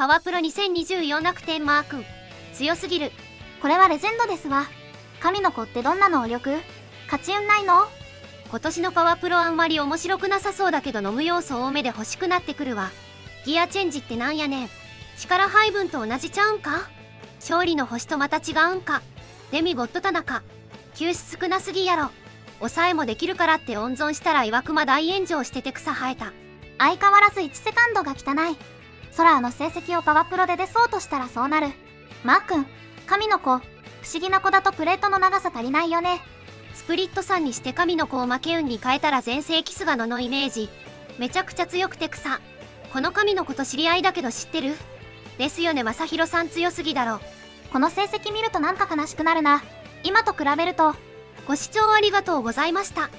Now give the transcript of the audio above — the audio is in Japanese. パワプロ2024楽天マー君強すぎる。これはレジェンドですわ。神の子ってどんな能力？勝ち運ないの？今年のパワプロあんまり面白くなさそうだけど飲む要素多めで欲しくなってくるわ。ギアチェンジってなんやねん。力配分と同じちゃうんか？勝利の星とまた違うんか？デミゴッド田中球種少なすぎやろ。抑えもできるからって温存したら岩熊大炎上してて草生えた。相変わらず1セカンドが汚い。ソラーの成績をパワプロで出そうとしたらそうなる。マー君神の子不思議な子だとプレートの長さ足りないよね。スプリット3にして神の子を負け運に変えたら全盛キスガノのイメージめちゃくちゃ強くて草。この神の子と知り合いだけど知ってる？ですよね。まさひろさん強すぎだろ。この成績見るとなんか悲しくなるな。今と比べると。ご視聴ありがとうございました。